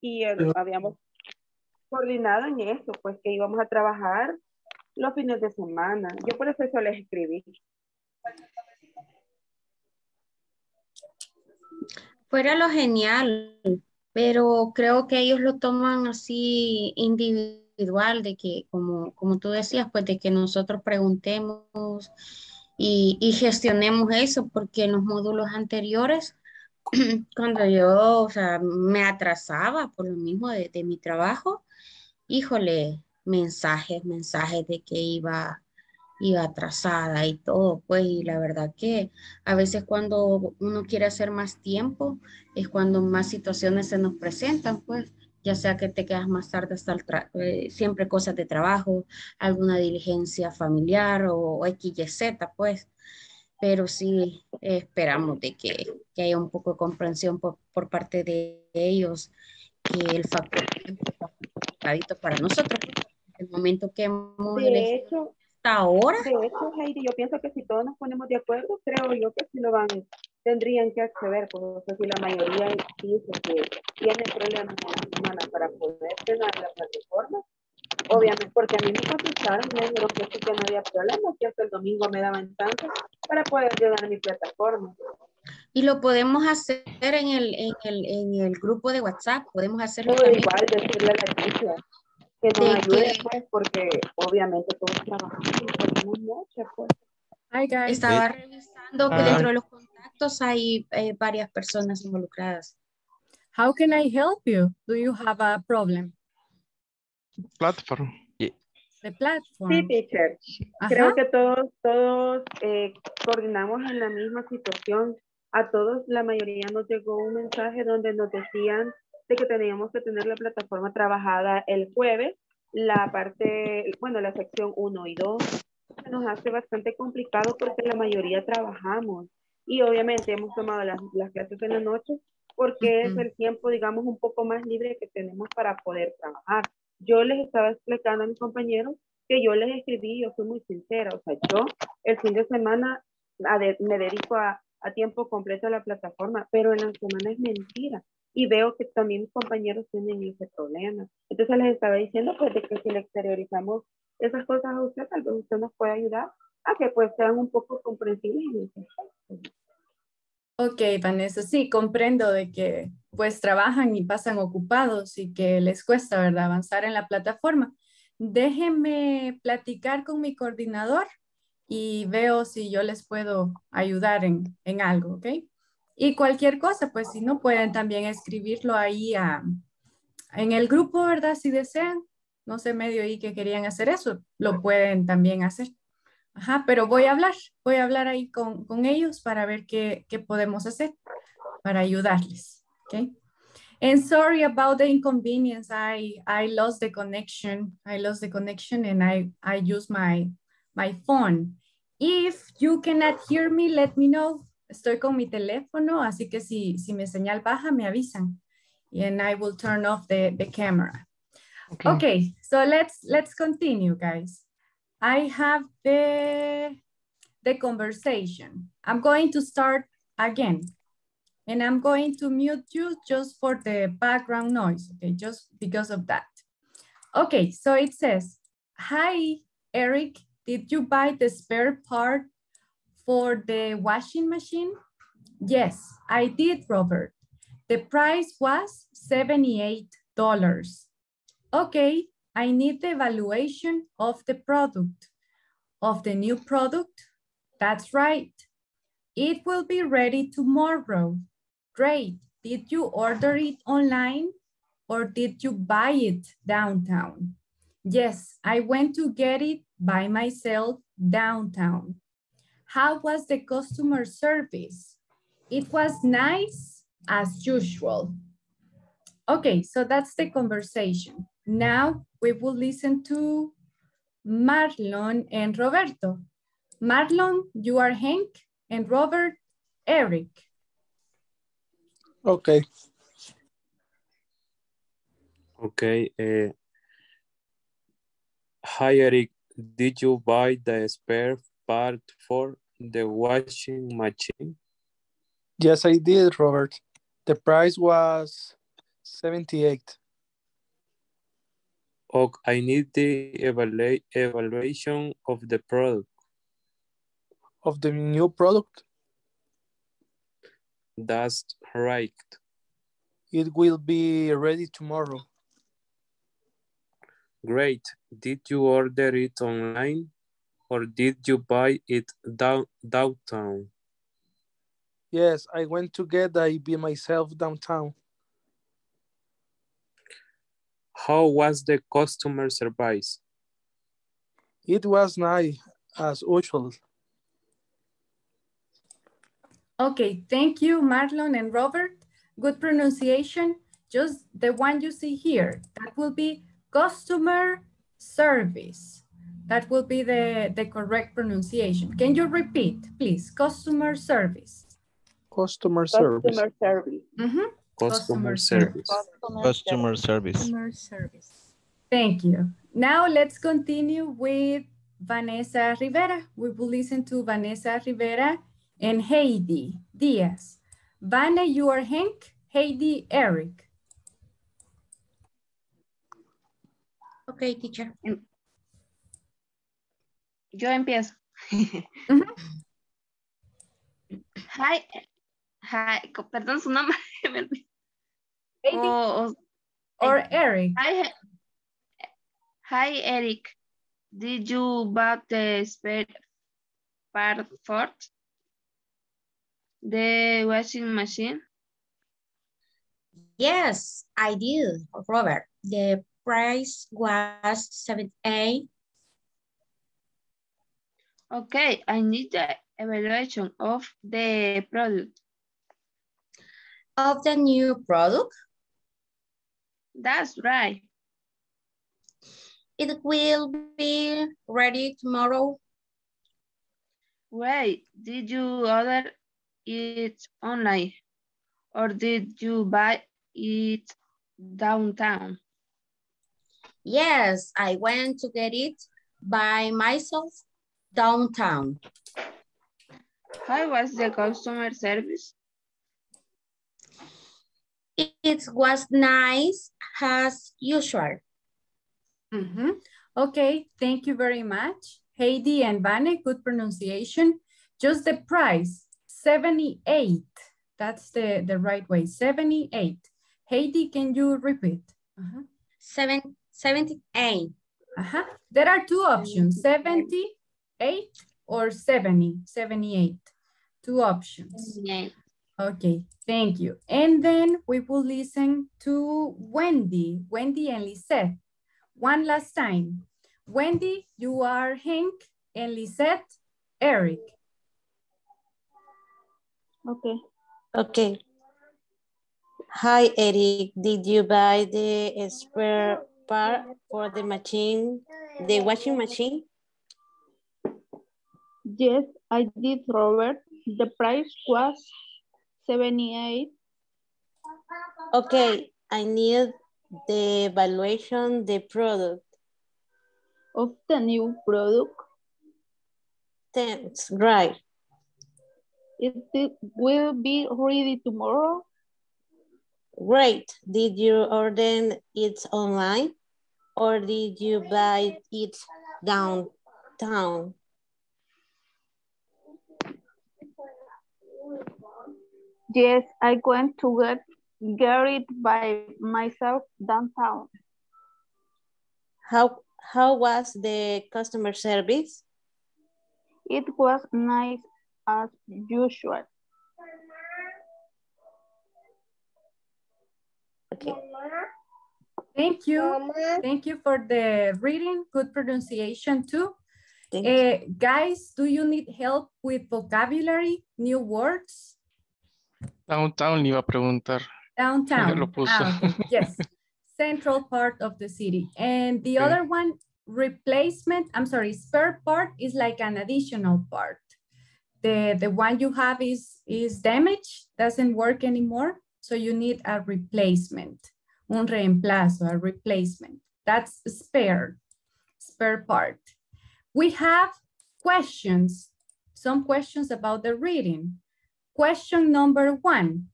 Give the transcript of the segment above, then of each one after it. y habíamos coordinado en eso, pues que íbamos a trabajar los fines de semana. Yo por eso les escribí. Fuera lo genial, pero creo que ellos lo toman así individual, de que como tú decías, pues de que nosotros preguntemos y gestionemos eso, porque en los módulos anteriores, cuando yo, o sea, me atrasaba por lo mismo de mi trabajo, híjole, mensajes de que iba atrasada y todo, pues, y la verdad que a veces cuando uno quiere hacer más tiempo es cuando más situaciones se nos presentan, pues, ya sea que te quedas más tarde hasta el siempre cosas de trabajo, alguna diligencia familiar o XYZ, pues, pero sí esperamos de que haya un poco de comprensión por parte de ellos, que el factor para nosotros, el momento que hemos elegido hasta ahora. De hecho, Heidi, yo pienso que si todos nos ponemos de acuerdo, creo yo que si lo van, tendrían que acceder, pues no sé si la mayoría dice que tiene problemas con la semana para poder tener la plataforma, obviamente, porque a mí me contestaron, me dijeron que sí que no había problemas, que hasta el domingo me daban tanto para poder llegar a mi plataforma. Y lo podemos hacer en el grupo de WhatsApp, podemos hacerlo. Pero igual decirle a Leticia que nos ayude, pues, porque obviamente todos trabajamos mucho, pues. Hi, guys. Estaba revisando que dentro de los contactos hay varias personas involucradas. How can I help you? Do you have a problem? Platform. Yeah. The platform. Sí, teacher. Ajá. Creo que todos coordinamos en la misma situación. A todos, la mayoría nos llegó un mensaje donde nos decían de que teníamos que tener la plataforma trabajada el jueves, la parte, bueno, la sección 1 y 2, se nos hace bastante complicado porque la mayoría trabajamos y obviamente hemos tomado las clases en la noche porque es el tiempo, digamos, un poco más libre que tenemos para poder trabajar. Yo les estaba explicando a mis compañeros que yo les escribí, yo fui muy sincera, o sea, yo el fin de semana me dedico a tiempo completo a la plataforma, pero en la semana es mentira y veo que también mis compañeros tienen ese problema. Entonces les estaba diciendo pues de que si le exteriorizamos esas cosas a usted, tal vez usted nos puede ayudar a que pues sean un poco comprensibles en ese aspecto. Ok, Vanessa, sí, comprendo de que pues trabajan y pasan ocupados y que les cuesta, ¿verdad?, avanzar en la plataforma. Déjenme platicar con mi coordinador y veo si yo les puedo ayudar en algo, ¿ok? Y cualquier cosa, pues si no, pueden también escribirlo ahí en el grupo, ¿verdad?, si desean. No sé, medio y que querían hacer eso, lo pueden también hacer. Ajá, pero voy a hablar ahí con ellos para ver qué podemos hacer para ayudarles. Okay. And sorry about the inconvenience. I lost the connection. And I use my phone. If you cannot hear me, let me know. Estoy con mi teléfono, así que si mi señal baja, me avisan. And I will turn off the camera. Okay, so let's continue, guys. I have the conversation. I'm going to start again. And I'm going to mute you just for the background noise, okay, just because of that. Okay, so it says, hi, Eric, did you buy the spare part for the washing machine? Yes, I did, Robert. The price was $78. Okay, I need the evaluation of the product, of the new product. That's right. It will be ready tomorrow. Great. Did you order it online or did you buy it downtown? Yes, I went to get it by myself downtown. How was the customer service? It was nice as usual. Okay, so that's the conversation. Now we will listen to Marlon and Roberto. Marlon, you are Hank, and Robert, Eric. Okay. Okay. Hi, Eric. Did you buy the spare part for the washing machine? Yes, I did, Robert. The price was 78. Oh, I need the evaluation of the product. Of the new product? That's right. It will be ready tomorrow. Great. Did you order it online or did you buy it downtown? Yes, I went to get it myself downtown. How was the customer service? It was nice as usual. Okay, thank you, Marlon and Robert. Good pronunciation, just the one you see here. That will be customer service. That will be the correct pronunciation. Can you repeat, please? Customer service. Customer service. Customer service. Mm-hmm. Customer service. Customer service. Customer service. Thank you. Now let's continue with Vanessa Rivera. We will listen to Vanessa Rivera and Heidi Diaz. Vanna, you are Hank. Heidi, Eric. Okay, teacher. Yo empiezo. Mm-hmm. Hi, perdón, su nombre. Heidi or Eric. Hi, Eric. Did you buy the spare part for the washing machine? Yes, I did, Robert. The price was 78. Okay, I need the evaluation of the product. Of the new product? That's right. It will be ready tomorrow. Wait, did you order it online or did you buy it downtown? Yes, I went to get it by myself downtown. How was the customer service? It was nice as usual. Mm-hmm. Okay, thank you very much. Heidi and Vane, good pronunciation. Just the price, 78. That's the right way, 78. Heidi, can you repeat? Uh-huh. 78. Uh-huh. There are two options, 78 or 70, 78. Two options. 78. Okay, thank you. And then we will listen to Wendy, Wendy and Lisette. One last time. Wendy, you are Hank, and Lisette, Eric. Okay. Okay. Hi, Eric. Did you buy the spare part for the machine, the washing machine? Yes, I did, Robert. The price was 78. Okay, I need the evaluation, the product. Of the new product? That's right. It will be ready tomorrow. Great. Did you order it online or did you buy it downtown? Yes, I went to get it by myself downtown. How was the customer service? It was nice as usual. Okay. Thank you. Mama. Thank you for the reading. Good pronunciation too. Guys, do you need help with vocabulary, new words? Downtown, iba a preguntar. Downtown. Lo puso. Okay. Yes. Central part of the city. And the other one, spare part is like an additional part. The one you have is damaged, doesn't work anymore. So you need a replacement. Un reemplazo, a replacement. That's spare part. We have questions. Some questions about the reading. Question number 1.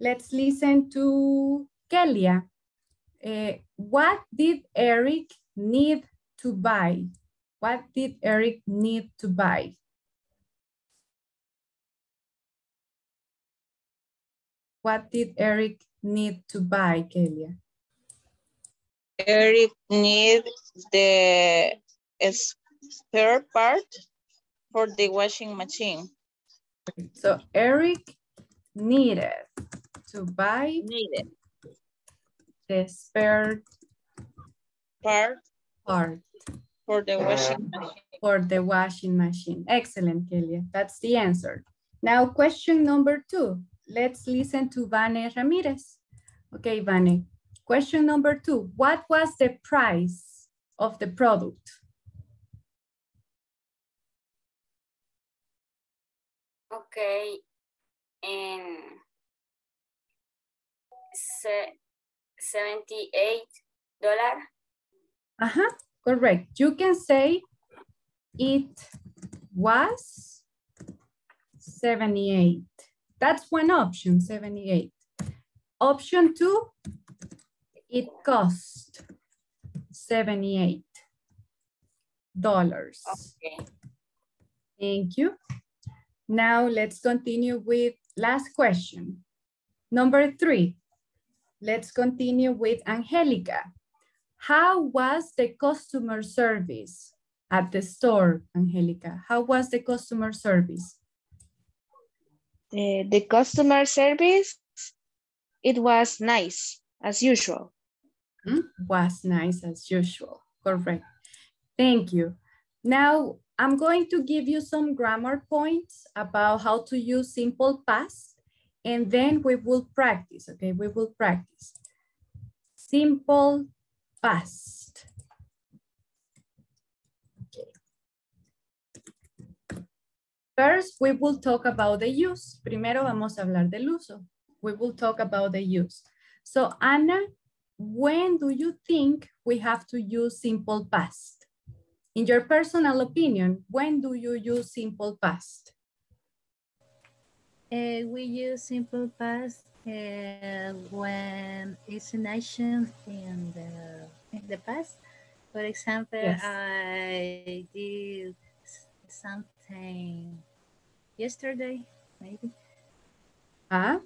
Let's listen to Kelia, what did Eric need to buy? What did Eric need to buy? What did Eric need to buy, Kelia? Eric needs the spare part for the washing machine. So Eric needed to buy the spare part for the washing machine. For the washing machine. Excellent, Kelia. That's the answer. Now, question number 2. Let's listen to Vane Ramirez. Okay, Vane. Question number 2. What was the price of the product? Okay, and 78 dollars. Uh-huh, correct. You can say it was 78. That's one option, 78. Option 2, it cost $78. Okay. Thank you. Now let's continue with last question. Number 3, let's continue with Angelica. How was the customer service at the store, Angelica? How was the customer service? The customer service, it was nice as usual. Was nice as usual, correct. Thank you. Now, I'm going to give you some grammar points about how to use simple past, and then we will practice, okay? We will practice. Simple past. Okay. First, we will talk about the use. Primero vamos a hablar del uso. We will talk about the use. So, Ana, when do you think we have to use simple past? In your personal opinion, when do you use simple past? We use simple past when it's an action in the past. For example, yes. I did something yesterday, maybe. Ah,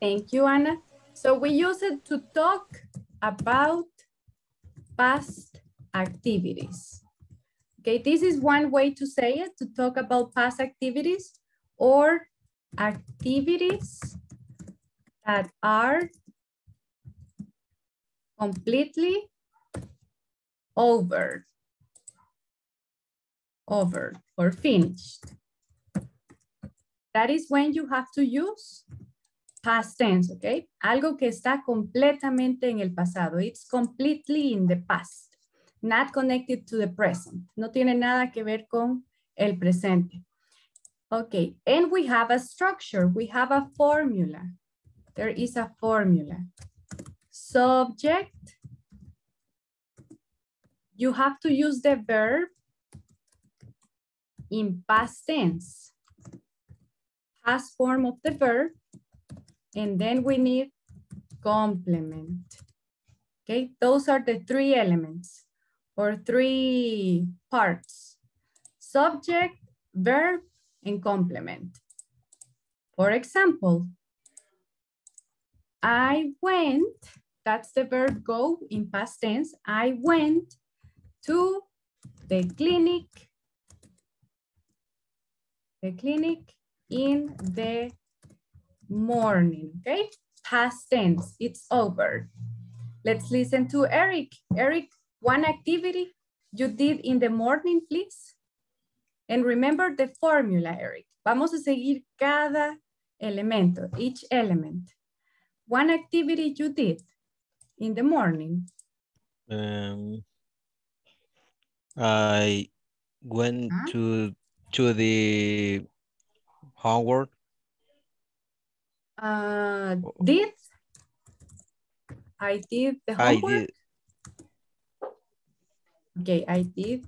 thank you, Ana. So we use it to talk about past activities. Okay, this is one way to say it, to talk about past activities or activities that are completely over or finished. That is when you have to use past tense, okay? Algo que está completamente en el pasado. It's completely in the past. Not connected to the present. No tiene nada que ver con el presente. Okay, and we have a structure. We have a formula. There is a formula. Subject. You have to use the verb in past tense. Past form of the verb. And then we need complement. Okay, those are the 3 elements. Or 3 parts, subject, verb, and complement. For example, I went, that's the verb go in past tense, I went to the clinic in the morning, okay? Past tense, it's over. Let's listen to Eric. Eric, one activity you did in the morning, please. And remember the formula, Eric. Vamos a seguir cada elemento, each element. One activity you did in the morning. I went to the Howard. I did the homework. Okay, I did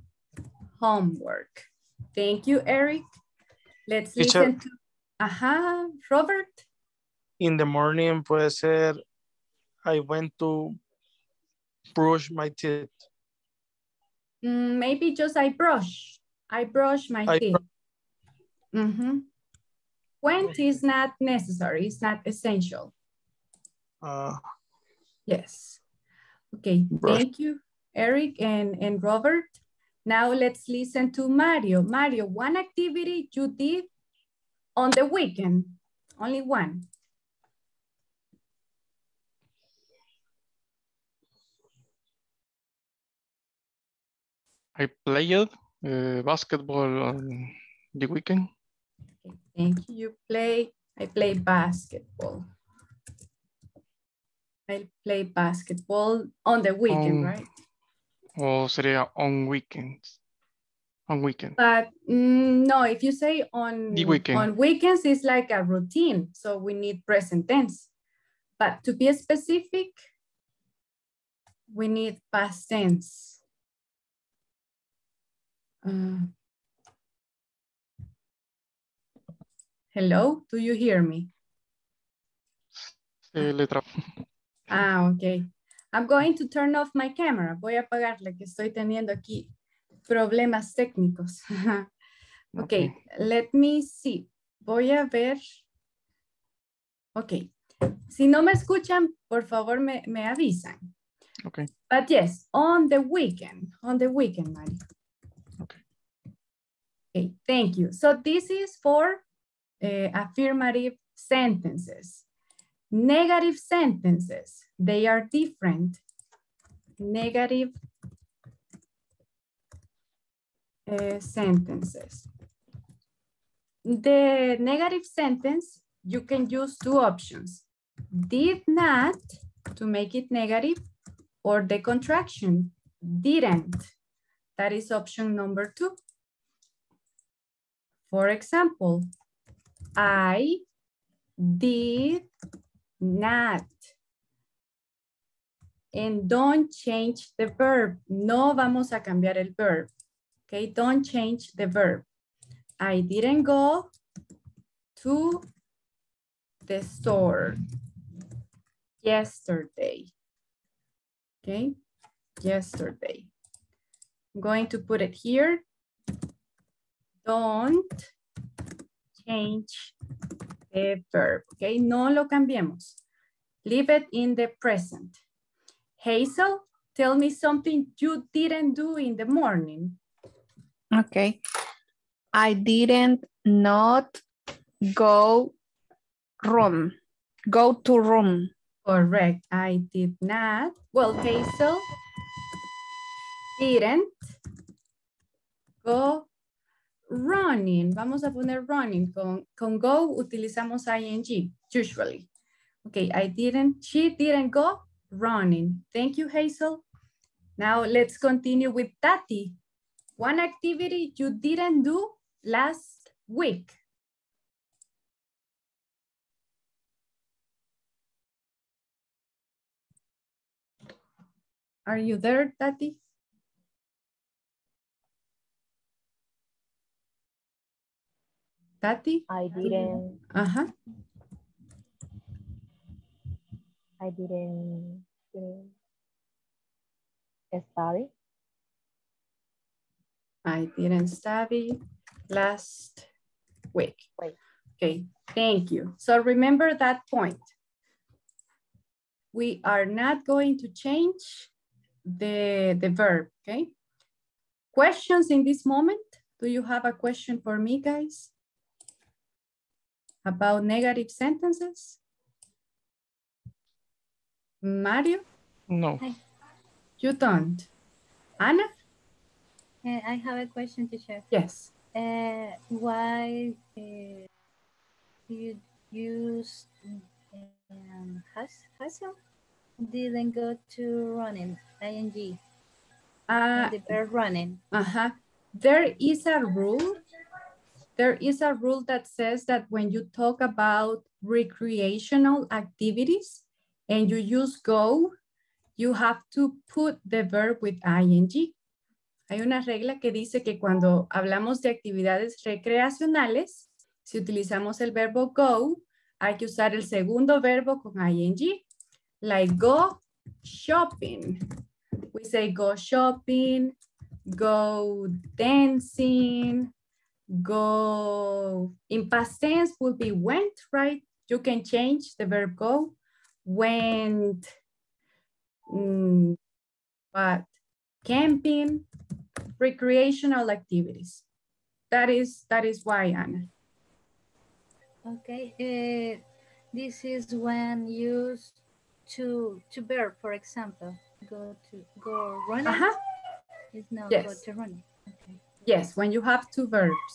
homework. Thank you, Eric. Let's listen to Robert. In the morning puede ser I went to brush my teeth. Maybe just I brush my teeth. Mm-hmm. Went is not necessary, it's not essential. Yes. Okay, brush. Thank you, Eric and Robert. Now let's listen to Mario. Mario, one activity you did on the weekend, only one. I played basketball on the weekend. Okay, thank you. I play basketball. I play basketball on the weekend, right? Oh, sería on weekends. On weekend. But no, if you say on the weekend. On weekends, it's like a routine. So we need present tense. But to be specific, we need past tense. Hello, do you hear me? Ah, okay. I'm going to turn off my camera. Voy a apagarla que estoy teniendo aquí problemas técnicos. Okay, let me see. Voy a ver. Okay. Si no me escuchan, por favor me avisan. Okay. But yes, on the weekend, Mari. Okay, thank you. So this is for affirmative sentences. Negative sentences, they are different. Negative sentences. The negative sentence, you can use two options. Did not, to make it negative, or the contraction, didn't. That is option number 2. For example, I did not. And don't change the verb. No vamos a cambiar el verb. Okay, don't change the verb. I didn't go to the store yesterday. Okay, yesterday. I'm going to put it here. Don't change the verb, okay? No lo cambiemos. Leave it in the present. Hazel, tell me something you didn't do in the morning. Okay. I didn't not go to room. Correct, I did not. Well, Hazel didn't go running, vamos a poner running, con go utilizamos ing, usually. Okay, she didn't go running. Thank you, Hazel. Now let's continue with Tati. One activity you didn't do last week. Are you there, Tati? Tati? I didn't. Uh-huh. I didn't study. I didn't study last week. Wait. Okay, thank you. So remember that point. We are not going to change the verb, okay? Questions in this moment? Do you have a question for me, guys? About negative sentences? Mario? No. You don't. Anna? I have a question, teacher. Yes. Why you use Hazel? Didn't go to running, ing. The verb running. Uh-huh. There is a rule. There is a rule that says that when you talk about recreational activities and you use go, you have to put the verb with ing. Hay una regla que dice que cuando hablamos de actividades recreacionales, si utilizamos el verbo go, hay que usar el segundo verbo con ing. like go shopping. We say go shopping, go dancing, go. In past tense would be went, right? You can change the verb go. Went, but camping, recreational activities. That is why, Anna. Okay, this is when used to verb, for example, go running. Uh-huh. It's not yes. Go to running. Okay. Yes, when you have two verbs.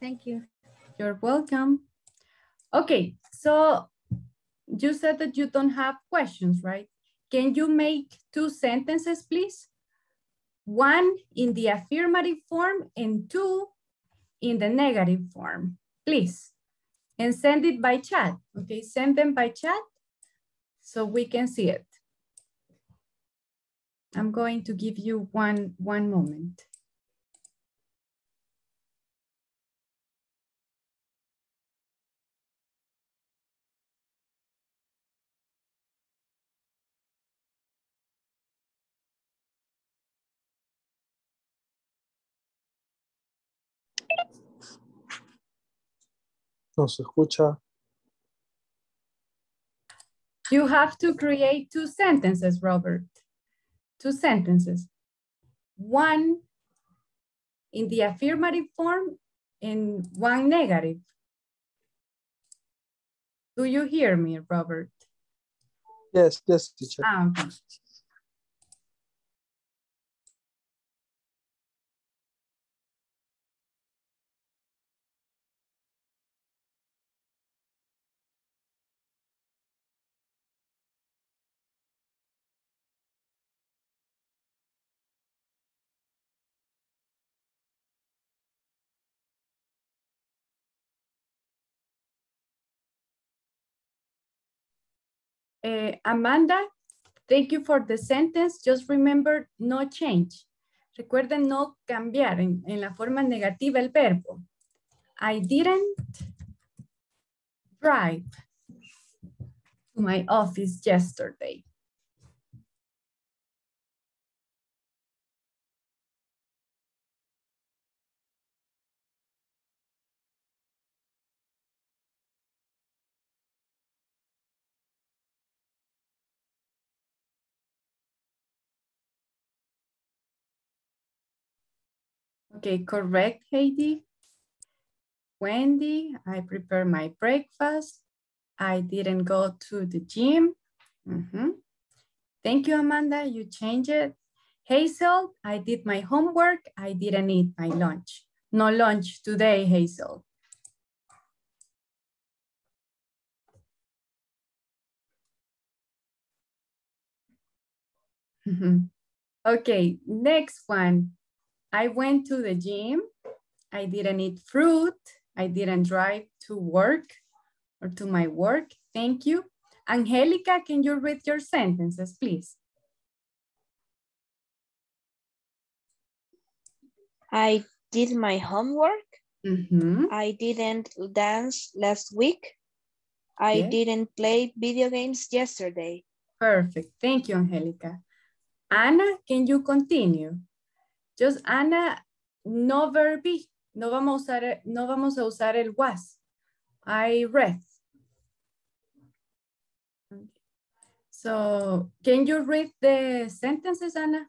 Thank you. You're welcome. Okay, so you said that you don't have questions, right? Can you make two sentences, please? One in the affirmative form and two in the negative form, please. And send it by chat, okay? Send them by chat so we can see it. I'm going to give you one moment. No se escucha. You have to create two sentences, Robert. Two sentences. One in the affirmative form and one negative. Do you hear me, Robert? Yes, yes, teacher. Okay. Amanda, thank you for the sentence. Just remember, no change. Recuerden no cambiar en la forma negativa el verbo. I didn't drive to my office yesterday. Okay, correct, Heidi. Wendy, I prepared my breakfast. I didn't go to the gym. Mm-hmm. Thank you, Amanda, you changed it. Hazel, I did my homework. I didn't eat my lunch. No lunch today, Hazel. Mm-hmm. Okay, next one. I went to the gym, I didn't eat fruit, I didn't drive to work or to my work, thank you. Angelica, can you read your sentences, please? I did my homework, mm-hmm. I didn't dance last week, I didn't play video games yesterday. Perfect, thank you, Angelica. Anna, can you continue? Just, Ana, no verb be. No vamos a usar el was. I read. So, can you read the sentences, Ana?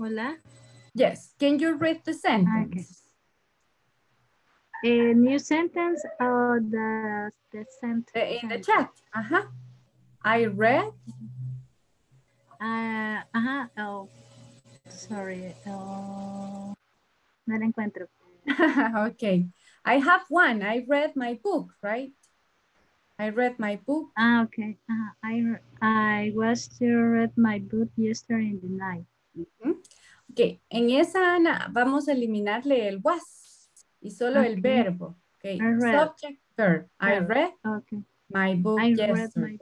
Hola? Yes, can you read the sentence? Okay. A new sentence or the sentence? In the chat. Uh-huh. I read. Uh-huh. Oh, sorry. Oh, no la encuentro. Okay. I have one. I read my book, right? I read my book. Ah, okay. Uh-huh. I was to read my book yesterday in the night. Mm-hmm. Okay. En esa, Ana, vamos a eliminarle el was. Y solo okay. El verbo. Okay. Subject, verb. I read my book yesterday.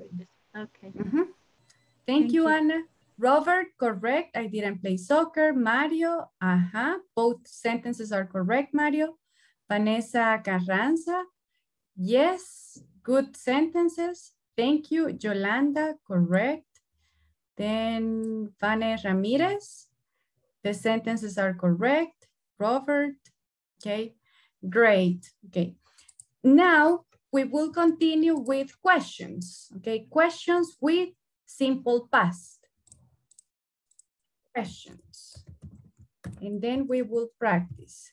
Okay. Mm-hmm. Thank you, Anna. Robert, correct. I didn't play soccer. Mario, uh-huh. Both sentences are correct, Mario. Vanessa Carranza, yes. Good sentences. Thank you. Yolanda, correct. Then Vanessa Ramirez, the sentences are correct. Robert, okay. Great, okay. Now we will continue with questions, okay? Questions with simple past. Questions. And then we will practice.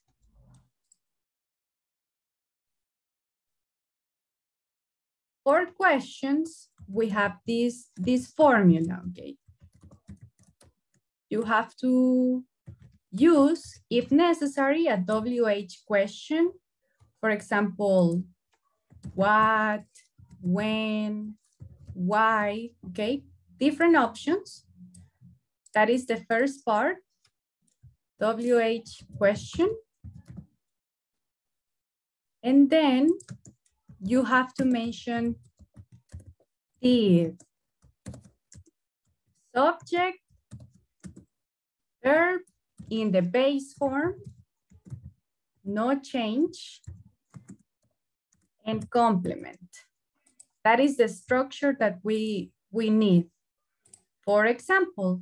For questions, we have this formula, okay? You have to use, if necessary, a WH question. For example, what, when, why, okay? Different options. That is the first part, WH question. And then you have to mention the subject, verb in the base form, no change, and complement. That is the structure that we need. For example,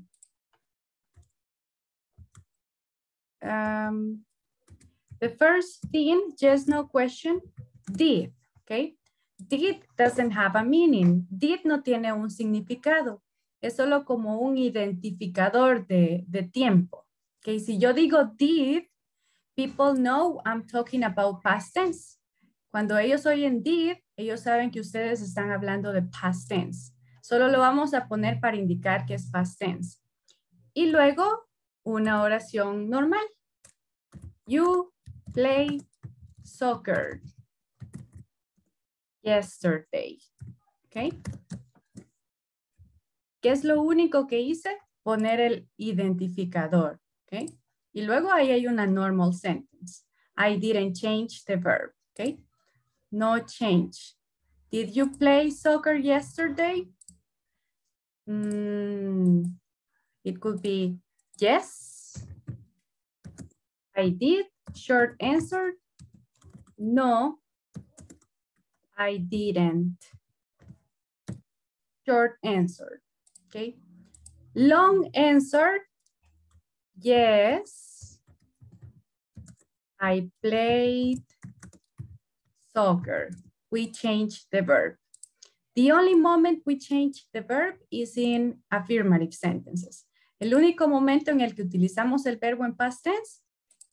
the first thing, just no question, did, okay? Did doesn't have a meaning. Did no tiene un significado. Es solo como un identificador de tiempo. Okay, si yo digo did, people know I'm talking about past tense. Cuando ellos oyen did, ellos saben que ustedes están hablando de past tense. Solo lo vamos a poner para indicar que es past tense. Y luego una oración normal. You play soccer yesterday. Okay. ¿Qué es lo único que hice? Poner el identificador. Okay. Y luego ahí hay una normal sentence. I didn't change the verb. Okay. No change. Did you play soccer yesterday? It could be yes. I did. Short answer. No, I didn't. Short answer. Okay. Long answer. Yes, I played soccer. We changed the verb. The only moment we change the verb is in affirmative sentences. El único momento en el que utilizamos el verbo en past tense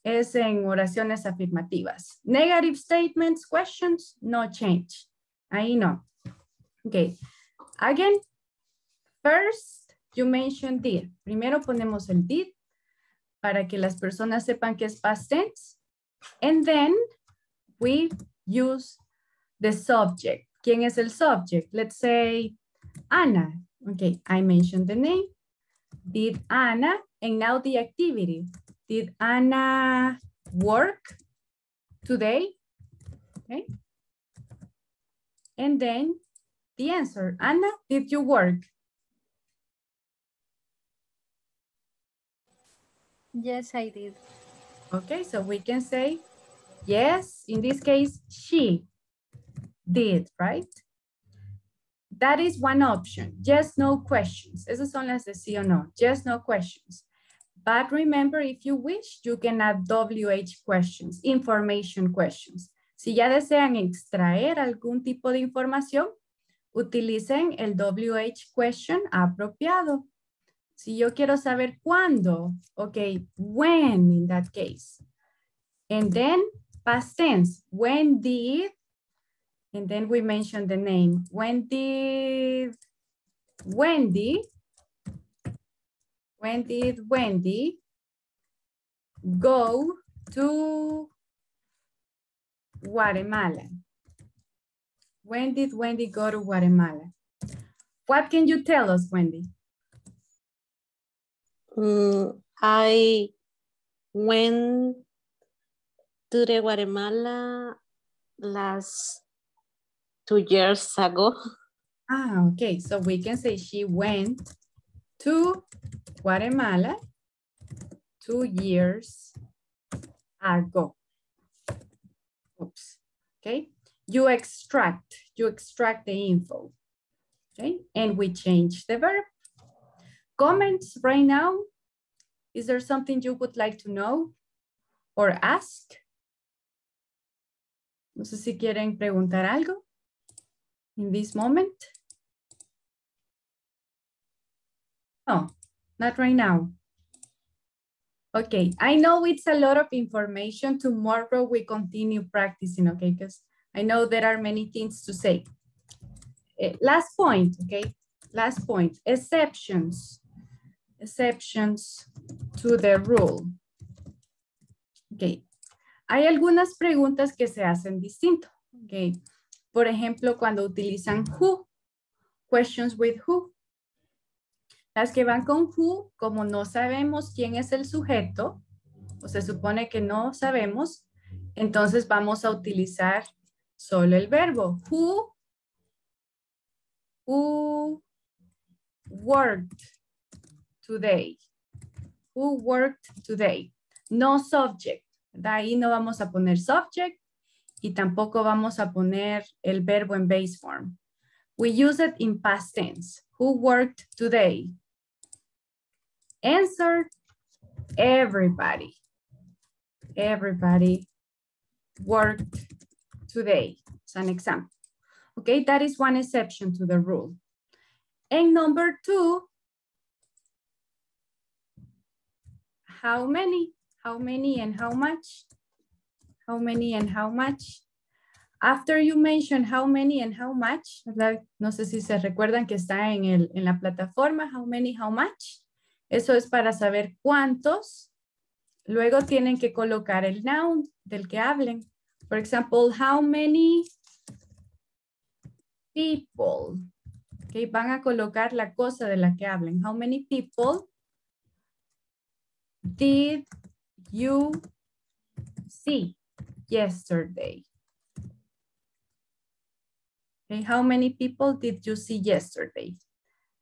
es en oraciones afirmativas. Negative statements, questions, no change. Ahí no. Okay. Again, first you mentioned did. Primero ponemos el did para que las personas sepan que es past tense. And then we use the subject. ¿Quién es el subject? Let's say Anna. Okay, I mentioned the name. Did Anna, and now the activity. Did Anna work today? Okay. And then the answer. Anna, did you work? Yes, I did. Okay, so we can say, yes, in this case, she did, right? That is one option, yes, no questions. Esas son las de sí o no, yes, no questions. But remember, if you wish, you can add WH questions, information questions. Si ya desean extraer algún tipo de información, utilicen el WH question apropiado. Si yo quiero saber cuándo, okay, when in that case. And then past tense, when did, and then we mention the name. When did Wendy, go to Guatemala? When did Wendy go to Guatemala? What can you tell us, Wendy? I went to the Guatemala last 2 years ago. Ah, okay. So we can say she went to Guatemala 2 years ago. Oops, okay. You extract the info, okay? And we change the verb. Comments right now? Is there something you would like to know or ask? No sé si quieren preguntar algo in this moment. No, not right now. Okay, I know it's a lot of information. Tomorrow we continue practicing, okay? Because I know there are many things to say. Last point, okay? Last point, exceptions. Exceptions to the rule. Okay, hay algunas preguntas que se hacen distinto, okay? Por ejemplo, cuando utilizan who, questions with who. Las que van con who, como no sabemos quién es el sujeto, o se supone que no sabemos, entonces vamos a utilizar solo el verbo. Who worked today. Who worked today. No subject. De ahí no vamos a poner subject y tampoco vamos a poner el verbo en base form. We use it in past tense. Who worked today? Answer, everybody. Everybody worked today. It's an example. Okay, that is one exception to the rule. And number two, how many and how much? How many and how much? After you mention how many and how much, ¿verdad? No sé si se recuerdan que está en la plataforma, how many, how much. Eso es para saber cuántos. Luego tienen que colocar el noun del que hablen. For example, how many people. Okay, van a colocar la cosa de la que hablen. How many people did you see yesterday? Okay, how many people did you see yesterday?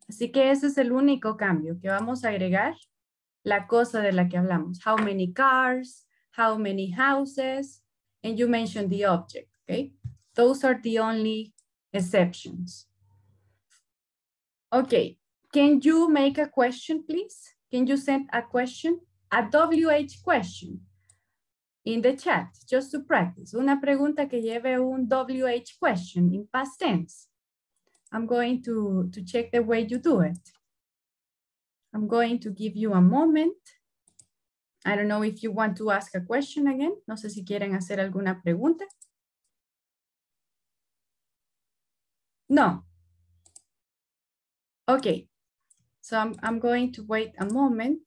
Así que ese es el único cambio que vamos a agregar la cosa de la que hablamos. How many cars, how many houses, and you mentioned the object, okay? Those are the only exceptions. Okay, can you make a question, please? Can you send a question? A WH question in the chat, just to practice. Una pregunta que lleve un WH question in past tense. I'm going to check the way you do it. I'm going to give you a moment. I don't know if you want to ask a question again. No sé si quieren hacer alguna pregunta. No. Okay. So I'm going to wait a moment.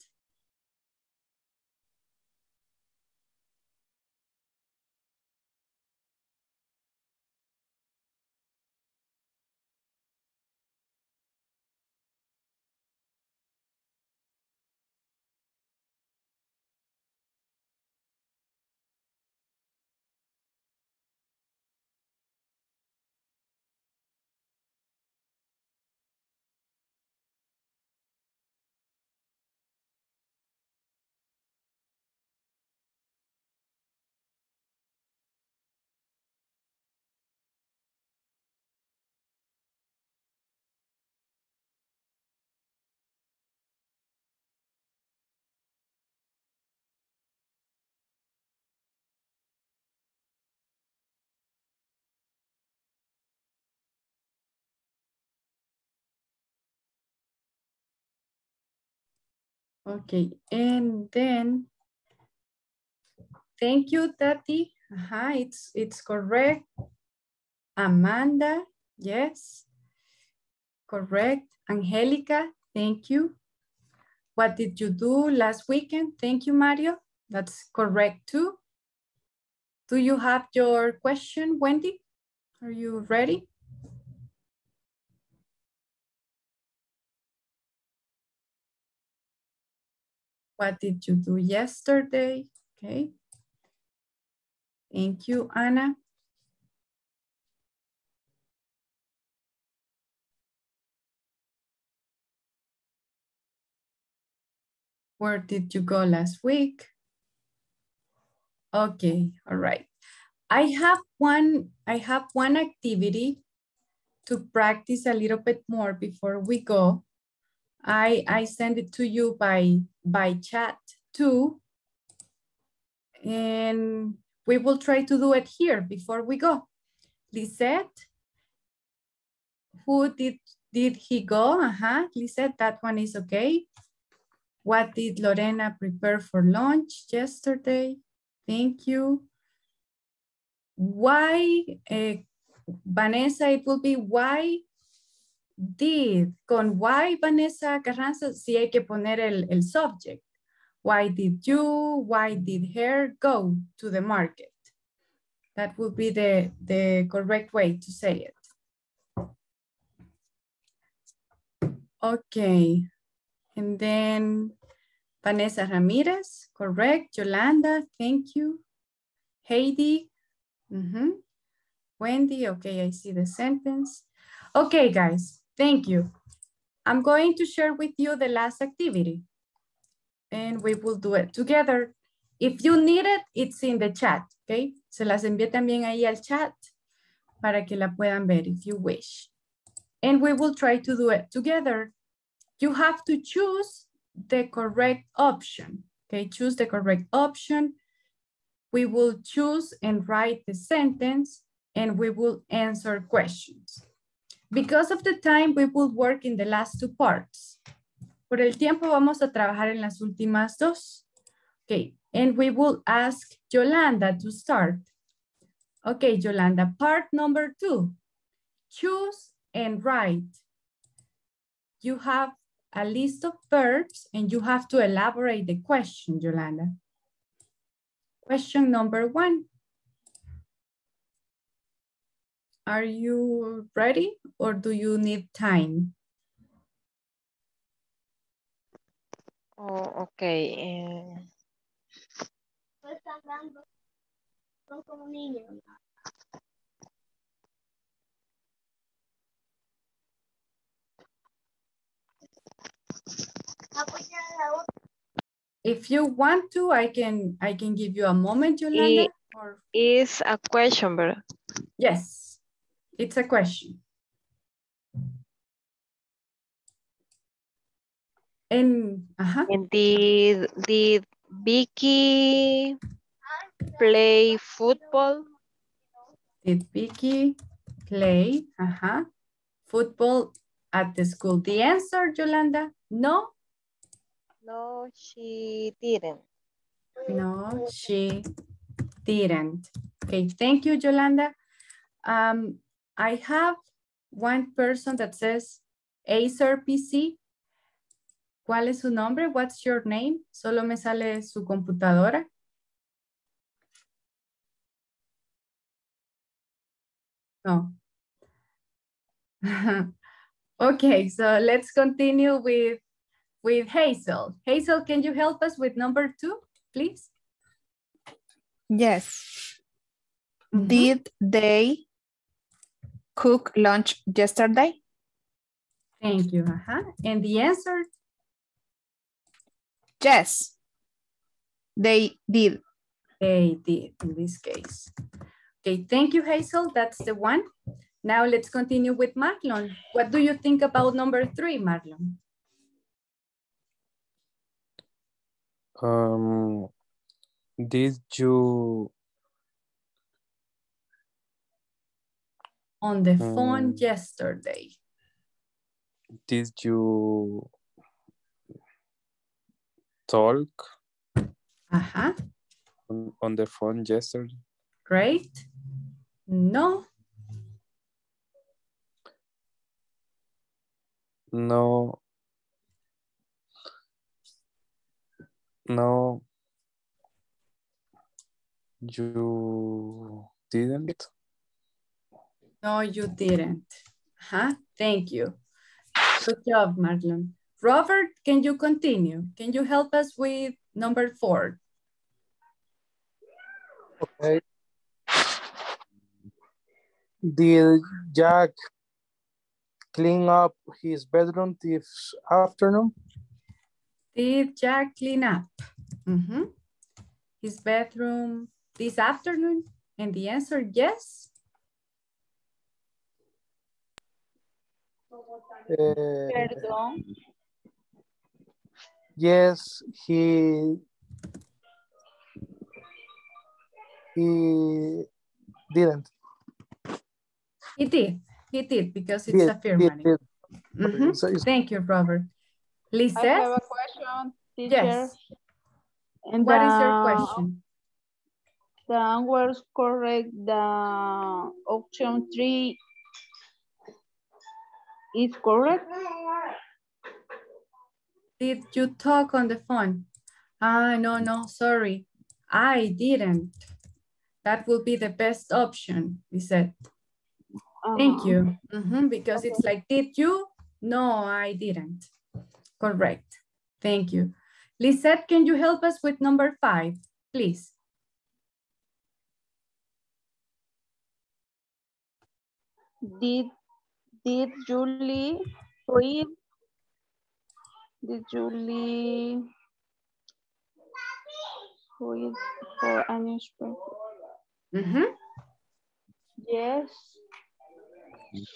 Okay, and then, thank you, Tati. It's correct. Amanda, yes, correct. Angelica, thank you. What did you do last weekend? Thank you, Mario. That's correct too. Do you have your question, Wendy? Are you ready? What did you do yesterday? Okay. Thank you, Anna. Where did you go last week? Okay, all right. I have one activity to practice a little bit more before we go. I send it to you by chat too. And we will try to do it here before we go. Lisette, who did he go? Lisette, that one is okay. What did Lorena prepare for lunch yesterday? Thank you. Why, Vanessa, it will be why did. Con why, Vanessa Carranza, si hay que poner el subject. Why did you, why did her go to the market? That would be the correct way to say it. Okay. And then Vanessa Ramirez, correct. Yolanda, thank you. Heidi, Wendy, okay, I see the sentence. Okay, guys, thank you. I'm going to share with you the last activity and we will do it together. If you need it, it's in the chat, okay? Se las envié también ahí al chat para que la puedan ver if you wish. And we will try to do it together. You have to choose the correct option, okay? Choose the correct option. We will choose and write the sentence and we will answer questions. Because of the time, we will work in the last two parts. Por el tiempo vamos a trabajar en las últimas dos. Okay, and we will ask Yolanda to start. Okay, Yolanda, part number 2, choose and write. You have a list of verbs and you have to elaborate the question, Yolanda. Question number 1. Are you ready or do you need time? Oh, okay. If you want to, I can give you a moment, Yolanda. It's a question, bro. Yes, it's a question. And did Vicky play football? Did Vicky play football at the school? The answer, Yolanda, no. No, she didn't. No, she didn't. Okay, thank you, Yolanda. I have one person that says Acer PC. ¿Cuál es su nombre? What's your name? Solo me sale su computadora. No. Okay, so let's continue with Hazel. Hazel, can you help us with number 2, please? Yes. Did they cook lunch yesterday? Thank you. And the answer? Yes, they did. They did in this case. Okay, thank you, Hazel. That's the one. Now let's continue with Marlon. What do you think about number 3, Marlon? Did you... On the phone yesterday. Did you... talk on the phone yesterday? Great. No. No. No. You didn't? No, you didn't. Thank you. Good job, Marlon. Robert, can you continue? Can you help us with number 4? Okay. Did Jack clean up his bedroom this afternoon? Did Jack clean up his bathroom this afternoon? And the answer, yes. Perdón. Yes, he didn't. He did, because it's a fair money. So thank you, Robert. Lisa? I have a question, teacher. Yes. And what is your question? The answer is correct. The option 3 is correct. Did you talk on the phone? No, sorry. I didn't. That will be the best option, we said. Thank you. Because it's like, did you? No, I didn't. Correct. Thank you. Lisette, can you help us with number 5, please? Did Julie read for a newspaper? Yes.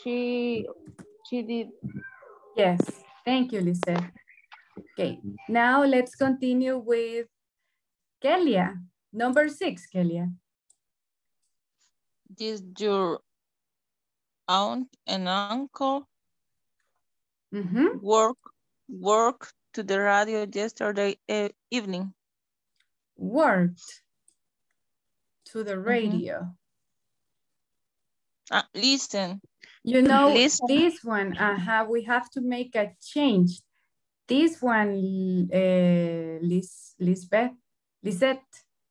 She did. Yes. Thank you, Lisette. Okay. Now let's continue with Kelia. Number 6, Kelia. Did your aunt and uncle work to the radio yesterday evening? Worked to the radio. Listen. You know, this one, we have to make a change. This one, Lisette,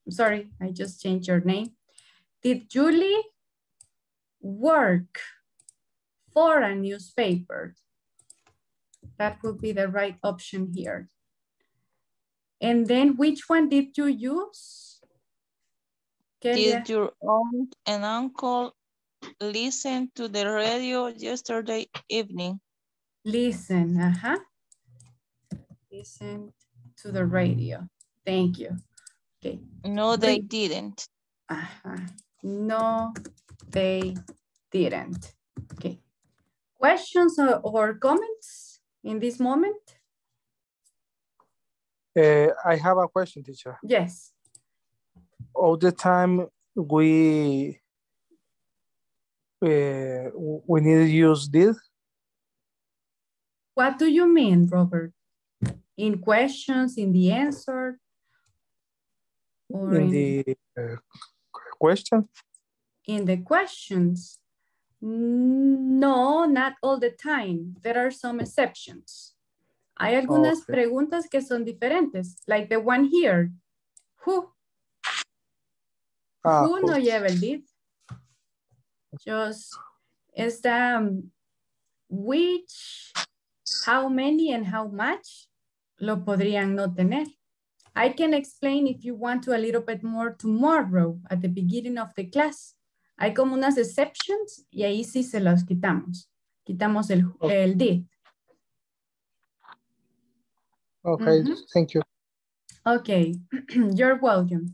I'm sorry, I just changed your name. Did Julie work for a newspaper? That would be the right option here. And then which one did you use? Did your aunt and uncle listen to the radio yesterday evening? Listen, listen to the radio. Thank you. Okay. No, they didn't. No, they didn't. Okay. Questions or comments in this moment? I have a question, teacher. Yes. All the time we need to use did. What do you mean, Robert? In questions, in the answer, or in the question? In the questions, no, not all the time. There are some exceptions. Hay algunas preguntas que son diferentes, like the one here. Who no lleva el did? Just está which, how many, and how much lo podrían no tener. I can explain if you want to a little bit more tomorrow at the beginning of the class. Hay como unas exceptions y ahí sí se los quitamos. Quitamos el did. Okay, thank you. Okay, you're welcome.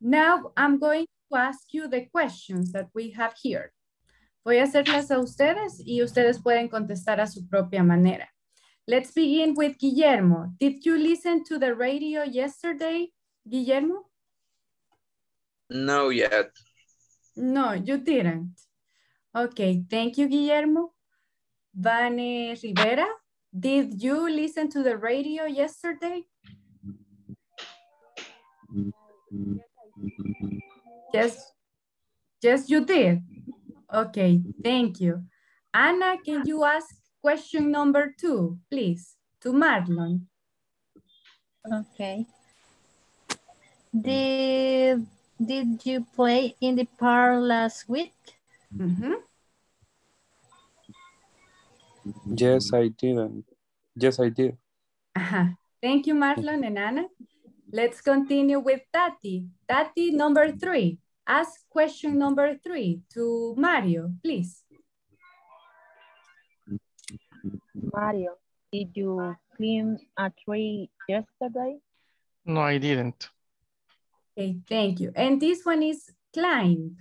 Now I'm going to ask you the questions that we have here. Voy a hacerlas a ustedes y ustedes pueden contestar a su propia manera. Let's begin with Guillermo. Did you listen to the radio yesterday, Guillermo? No, yet. No, you didn't. Okay, thank you, Guillermo. Vane Rivera, did you listen to the radio yesterday? Yes. Yes, you did. Okay, thank you. Anna, can you ask question number 2, please, to Marlon? Okay. Did you play in the park last week? Yes, I did. Yes, I did. Thank you, Marlon and Anna. Let's continue with Tati. Tati, number 3. Ask question number 3 to Mario, please. Mario, Did you clean a tree yesterday? No, I didn't. Okay, thank you. And this one is climb.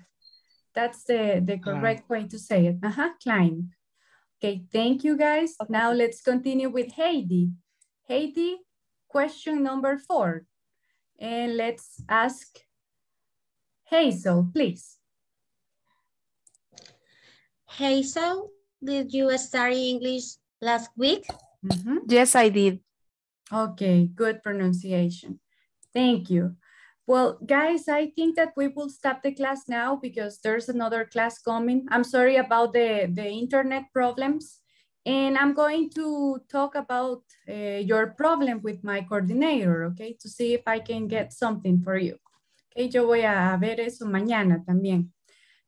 That's the correct way to say it. Climb. Okay, thank you guys. Okay. Now let's continue with Heidi. Heidi, question number 4. And let's ask Hazel, please. Hazel, did you study English last week? Mm-hmm. Yes, I did. Okay, good pronunciation. Thank you. Well, guys, I think that we will stop the class now because there's another class coming. I'm sorry about the internet problems. And I'm going to talk about your problem with my coordinator, okay? To see if I can get something for you. Okay, yo voy a ver eso mañana también.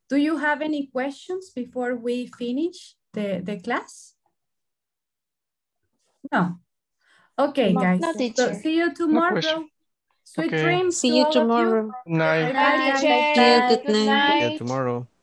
Do you have any questions before we finish the class? No. Okay, guys. So see you tomorrow. No Sweet dreams. See you tomorrow. Night. Good night. See you tomorrow.